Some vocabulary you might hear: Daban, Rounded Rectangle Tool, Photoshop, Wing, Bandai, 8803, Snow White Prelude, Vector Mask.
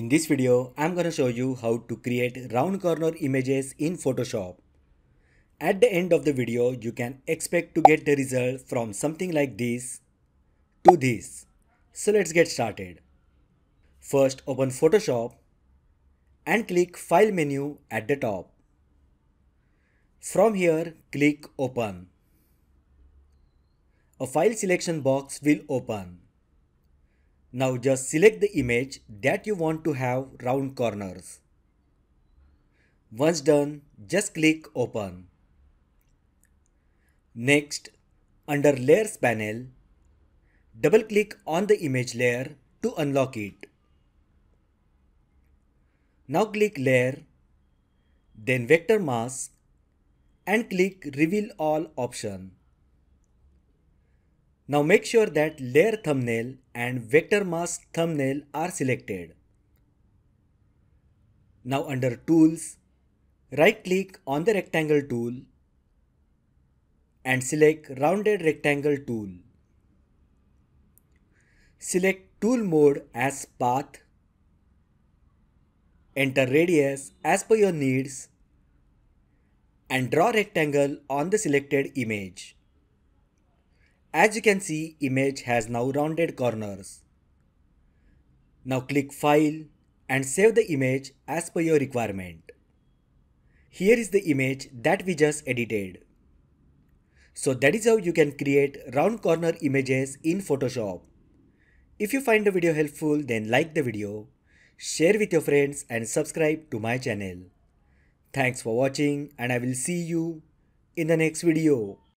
In this video, I'm gonna show you how to create round corner images in Photoshop. At the end of the video, you can expect to get the result from something like this to this. So let's get started. First, open Photoshop and click File menu at the top. From here, click Open. A file selection box will open. Now just select the image that you want to have round corners. Once done, just click Open. Next, under Layers panel, double-click on the image layer to unlock it. Now click Layer, then Vector Mask and click Reveal All option. Now make sure that Layer thumbnail and Vector Mask thumbnail are selected. Now under Tools, right click on the rectangle tool and select Rounded Rectangle tool. Select Tool Mode as Path. Enter radius as per your needs and draw rectangle on the selected image. As you can see, image has now rounded corners. Now click File and save the image as per your requirement. Here is the image that we just edited. So that is how you can create round corner images in Photoshop. If you find the video helpful, then like the video, share with your friends and subscribe to my channel. Thanks for watching and I will see you in the next video.